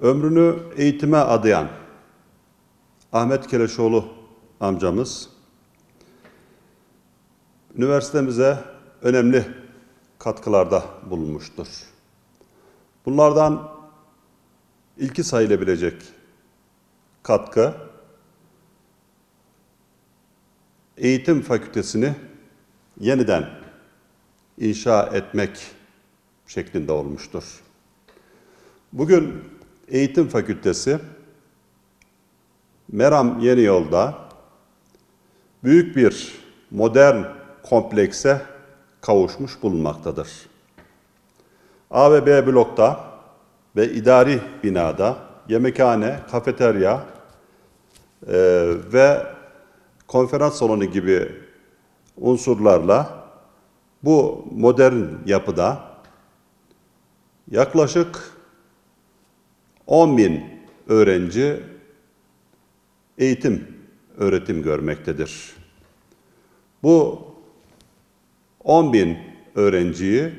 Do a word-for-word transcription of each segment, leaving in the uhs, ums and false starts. Ömrünü eğitime adayan Ahmet Keleşoğlu amcamız üniversitemize önemli katkılarda bulunmuştur. Bunlardan ilki sayılabilecek katkı eğitim fakültesini yeniden inşa etmek şeklinde olmuştur. Bugün eğitim fakültesi Meram Yeni Yolda büyük bir modern komplekse kavuşmuş bulunmaktadır. A ve B blokta ve idari binada yemekhane, kafeterya e, ve konferans salonu gibi unsurlarla bu modern yapıda yaklaşık on bin öğrenci eğitim, öğretim görmektedir. Bu on bin öğrenciyi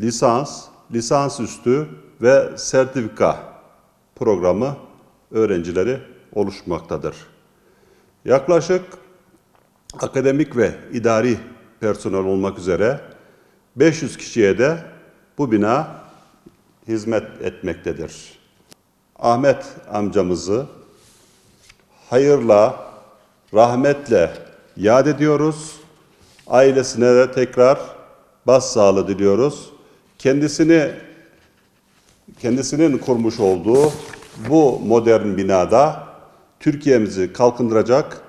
lisans, lisansüstü ve sertifika programı öğrencileri oluşmaktadır. Yaklaşık akademik ve idari personel olmak üzere beş yüz kişiye de bu bina hizmet etmektedir. Ahmet amcamızı hayırla, rahmetle yad ediyoruz. Ailesine de tekrar başsağlığı diliyoruz. Kendisini, kendisinin kurmuş olduğu bu modern binada Türkiye'mizi kalkındıracak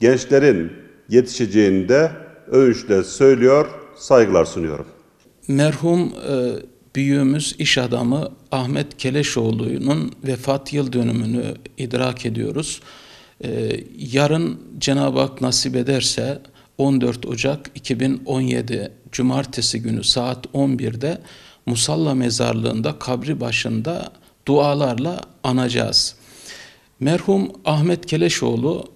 gençlerin yetişeceğini de övünçle söylüyor, saygılar sunuyorum. Merhum e, büyüğümüz iş adamı Ahmet Keleşoğlu'nun vefat yıl dönümünü idrak ediyoruz. E, yarın Cenab-ı Hak nasip ederse on dört Ocak iki bin on yedi Cumartesi günü saat on birde Musalla Mezarlığı'nda kabri başında dualarla anacağız. Merhum Ahmet Keleşoğlu,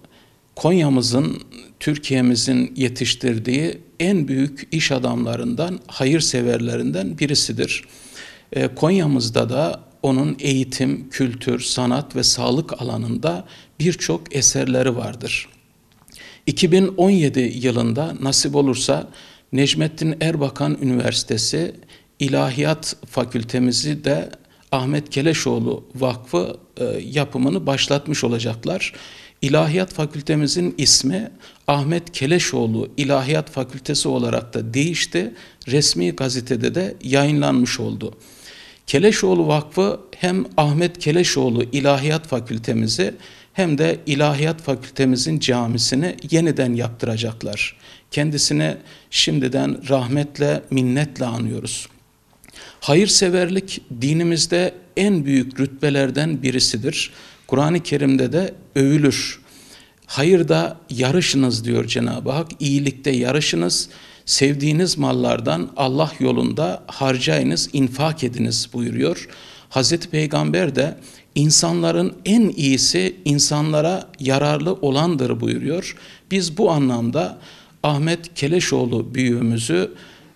Konya'mızın, Türkiye'mizin yetiştirdiği en büyük iş adamlarından, hayırseverlerinden birisidir. Konya'mızda da onun eğitim, kültür, sanat ve sağlık alanında birçok eserleri vardır. iki bin on yedi yılında nasip olursa Necmettin Erbakan Üniversitesi İlahiyat Fakültemizi de Ahmet Keleşoğlu Vakfı yapımını başlatmış olacaklar. İlahiyat Fakültemizin ismi Ahmet Keleşoğlu İlahiyat Fakültesi olarak da değişti. Resmi gazetede de yayınlanmış oldu. Keleşoğlu Vakfı hem Ahmet Keleşoğlu İlahiyat Fakültemizi hem de İlahiyat Fakültemizin camisini yeniden yaptıracaklar. Kendisine şimdiden rahmetle, minnetle anıyoruz. Hayırseverlik dinimizde en büyük rütbelerden birisidir. Kur'an-ı Kerim'de de övülür. Hayırda yarışınız diyor Cenab-ı Hak, iyilikte yarışınız, sevdiğiniz mallardan Allah yolunda harcayınız, infak ediniz buyuruyor. Hazreti Peygamber de insanların en iyisi insanlara yararlı olandır buyuruyor. Biz bu anlamda Ahmet Keleşoğlu büyüğümüzü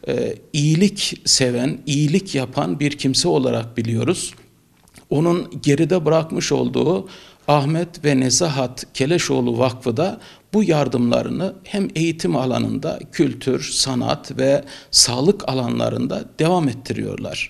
e, iyilik seven, iyilik yapan bir kimse olarak biliyoruz. Onun geride bırakmış olduğu Ahmet ve Nezahat Keleşoğlu Vakfı da bu yardımlarını hem eğitim alanında, kültür, sanat ve sağlık alanlarında devam ettiriyorlar.